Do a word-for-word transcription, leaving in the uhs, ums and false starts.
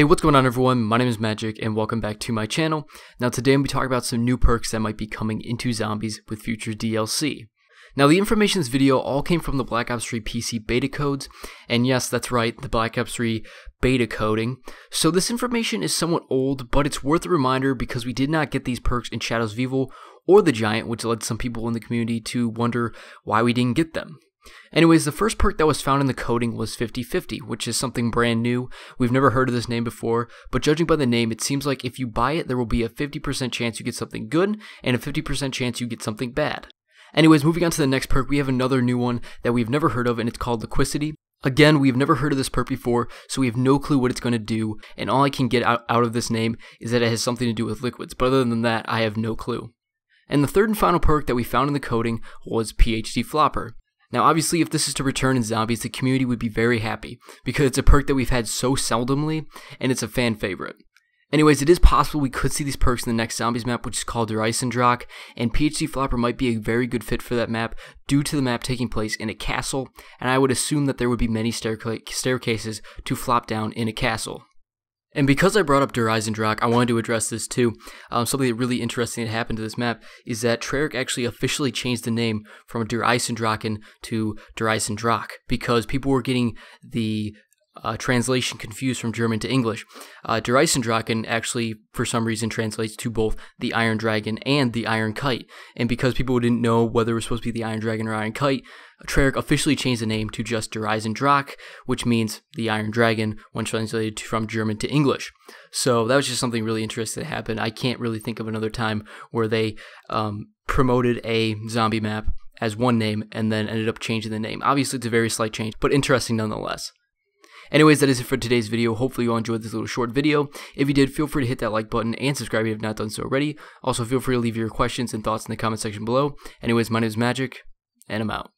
Hey, what's going on everyone? My name is Magic and welcome back to my channel. Now today I'm going to be talking about some new perks that might be coming into Zombies with future D L C. Now the information in this video all came from the Black Ops three P C beta codes, and yes, that's right, the Black Ops three beta coding. So this information is somewhat old, but it's worth a reminder because we did not get these perks in Shadows of Evil or the Giant, which led some people in the community to wonder why we didn't get them. Anyways, the first perk that was found in the coding was fifty fifty, which is something brand new. We've never heard of this name before, but judging by the name, it seems like if you buy it, there will be a fifty percent chance you get something good and a fifty percent chance you get something bad. Anyways, moving on to the next perk, we have another new one that we've never heard of, and it's called Liquicity. Again, we've never heard of this perk before, so we have no clue what it's going to do, and all I can get out, out of this name is that it has something to do with liquids, but other than that, I have no clue. And the third and final perk that we found in the coding was P H D Flopper. Now obviously if this is to return in Zombies, the community would be very happy, because it's a perk that we've had so seldomly, and it's a fan favorite. Anyways, it is possible we could see these perks in the next Zombies map, which is called Der Eisendrache, and P H D Flopper might be a very good fit for that map due to the map taking place in a castle, and I would assume that there would be many stairca staircases to flop down in a castle. And because I brought up Der Eisendrache, I wanted to address this too. Um, something really interesting that happened to this map is that Treyarch actually officially changed the name from Der Eisendrachen to Der Eisendrache because people were getting the uh, translation confused from German to English. Uh, Der Eisendrachen actually, for some reason, translates to both the Iron Dragon and the Iron Kite. And because people didn't know whether it was supposed to be the Iron Dragon or Iron Kite, Treyarch officially changed the name to just Der Eisendrache, which means the Iron Dragon when translated from German to English. So that was just something really interesting that happened. I can't really think of another time where they um, promoted a zombie map as one name and then ended up changing the name. Obviously, it's a very slight change, but interesting nonetheless. Anyways, that is it for today's video. Hopefully you all enjoyed this little short video. If you did, feel free to hit that like button and subscribe if you have not done so already. Also, feel free to leave your questions and thoughts in the comment section below. Anyways, my name is Magic, and I'm out.